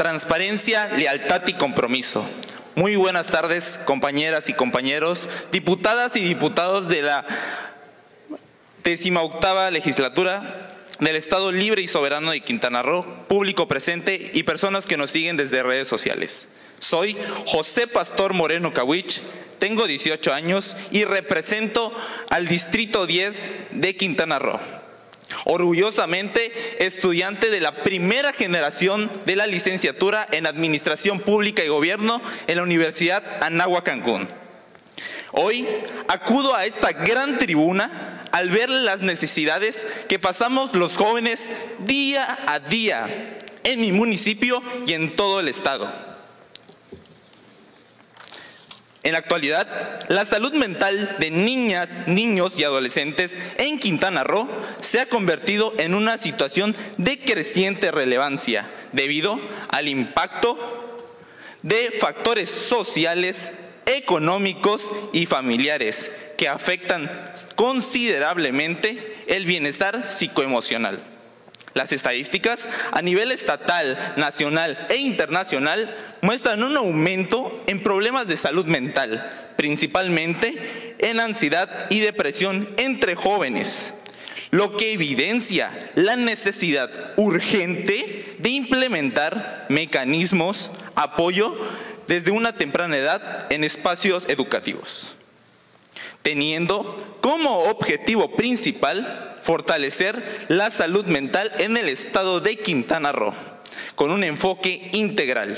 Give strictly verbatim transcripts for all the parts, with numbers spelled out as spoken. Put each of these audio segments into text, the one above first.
Transparencia, lealtad y compromiso. Muy buenas tardes, compañeras y compañeros, diputadas y diputados de la decimoctava legislatura del Estado Libre y Soberano de Quintana Roo, público presente y personas que nos siguen desde redes sociales. Soy José Pastor Moreno Cauich, tengo dieciocho años y represento al Distrito diez de Quintana Roo. Orgullosamente estudiante de la primera generación de la licenciatura en Administración Pública y Gobierno en la Universidad Anáhuac Cancún. Hoy acudo a esta gran tribuna al ver las necesidades que pasamos los jóvenes día a día en mi municipio y en todo el estado. En la actualidad, la salud mental de niñas, niños y adolescentes en Quintana Roo se ha convertido en una situación de creciente relevancia debido al impacto de factores sociales, económicos y familiares que afectan considerablemente el bienestar psicoemocional. Las estadísticas a nivel estatal, nacional e internacional muestran un aumento en problemas de salud mental, principalmente en ansiedad y depresión entre jóvenes, lo que evidencia la necesidad urgente de implementar mecanismos de apoyo desde una temprana edad en espacios educativos, teniendo como objetivo principal fortalecer la salud mental en el estado de Quintana Roo, con un enfoque integral,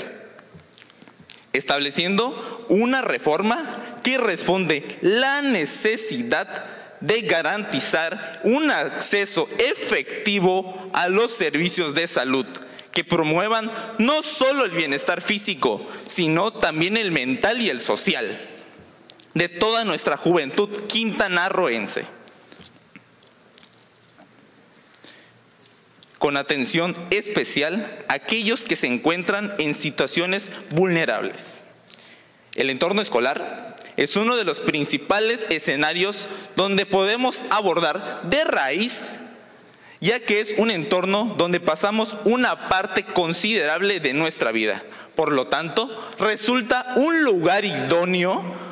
estableciendo una reforma que responde la necesidad de garantizar un acceso efectivo a los servicios de salud, que promuevan no solo el bienestar físico, sino también el mental y el social de toda nuestra juventud quintanarroense, con atención especial a aquellos que se encuentran en situaciones vulnerables. El entorno escolar es uno de los principales escenarios donde podemos abordar de raíz, ya que es un entorno donde pasamos una parte considerable de nuestra vida. Por lo tanto, resulta un lugar idóneo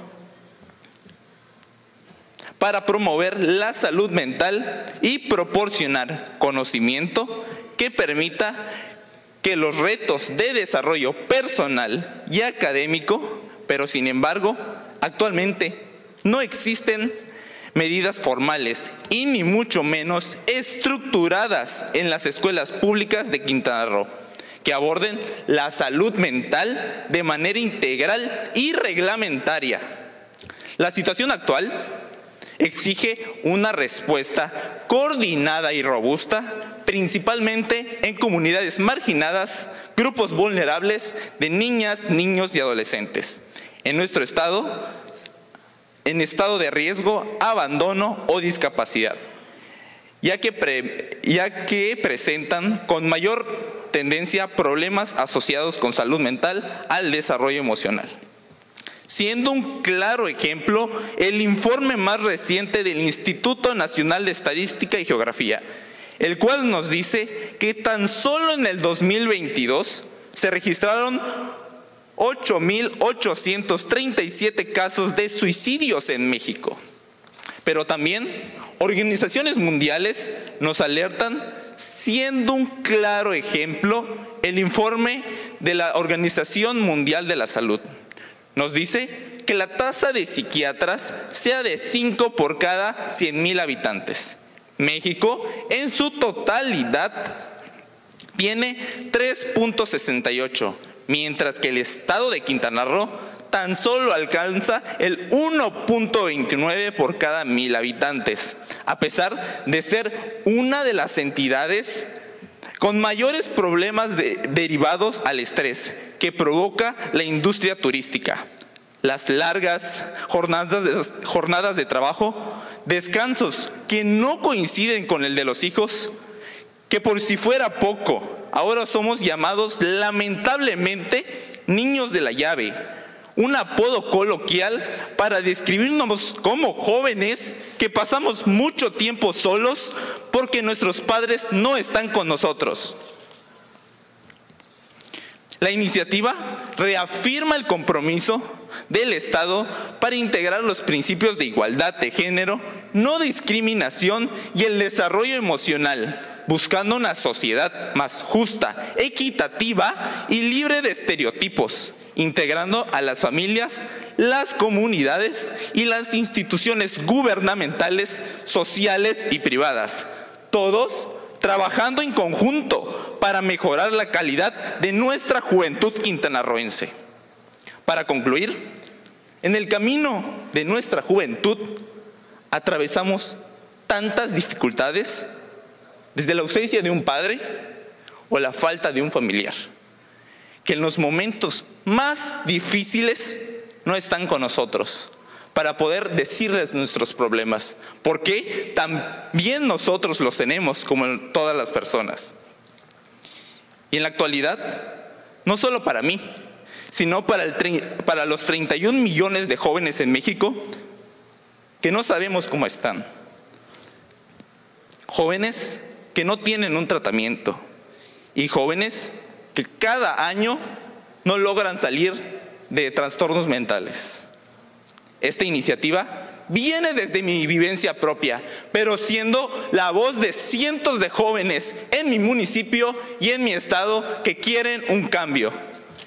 para promover la salud mental y proporcionar conocimiento que permita que los retos de desarrollo personal y académico, pero sin embargo, actualmente no existen medidas formales y ni mucho menos estructuradas en las escuelas públicas de Quintana Roo, que aborden la salud mental de manera integral y reglamentaria. La situación actual exige una respuesta coordinada y robusta, principalmente en comunidades marginadas, grupos vulnerables de niñas, niños y adolescentes. En nuestro estado, en estado de riesgo, abandono o discapacidad, ya que, pre, ya que presentan con mayor tendencia problemas asociados con salud mental al desarrollo emocional. Siendo un claro ejemplo el informe más reciente del Instituto Nacional de Estadística y Geografía, el cual nos dice que tan solo en el dos mil veintidós se registraron ocho mil ochocientos treinta y siete casos de suicidios en México. Pero también organizaciones mundiales nos alertan, siendo un claro ejemplo el informe de la Organización Mundial de la Salud. Nos dice que la tasa de psiquiatras sea de cinco por cada cien mil habitantes. México, en su totalidad, tiene tres punto sesenta y ocho, mientras que el estado de Quintana Roo tan solo alcanza el uno punto veintinueve por cada mil habitantes, a pesar de ser una de las entidades con mayores problemas de, derivados al estrés que provoca la industria turística, las largas jornadas de, jornadas de trabajo, descansos que no coinciden con el de los hijos, que por si fuera poco, ahora somos llamados lamentablemente niños de la llave, un apodo coloquial para describirnos como jóvenes que pasamos mucho tiempo solos porque nuestros padres no están con nosotros. La iniciativa reafirma el compromiso del Estado para integrar los principios de igualdad de género, no discriminación y el desarrollo emocional, buscando una sociedad más justa, equitativa y libre de estereotipos, integrando a las familias, las comunidades y las instituciones gubernamentales, sociales y privadas, todos trabajando en conjunto para mejorar la calidad de nuestra juventud quintanarroense. Para concluir, en el camino de nuestra juventud atravesamos tantas dificultades, desde la ausencia de un padre o la falta de un familiar, que en los momentos más difíciles no están con nosotros para poder decirles nuestros problemas, porque también nosotros los tenemos como todas las personas. Y en la actualidad, no solo para mí, sino para, el, para los treinta y un millones de jóvenes en México que no sabemos cómo están. Jóvenes que no tienen un tratamiento y jóvenes que cada año no logran salir de trastornos mentales. Esta iniciativa viene desde mi vivencia propia, pero siendo la voz de cientos de jóvenes en mi municipio y en mi estado que quieren un cambio.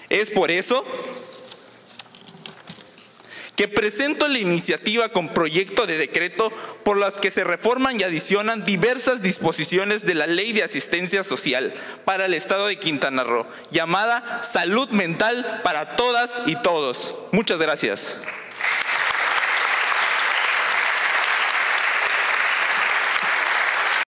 Es por eso que presento la iniciativa con proyecto de decreto por las que se reforman y adicionan diversas disposiciones de la Ley de Asistencia Social para el Estado de Quintana Roo, llamada Salud Mental para Todas y Todos. Muchas gracias.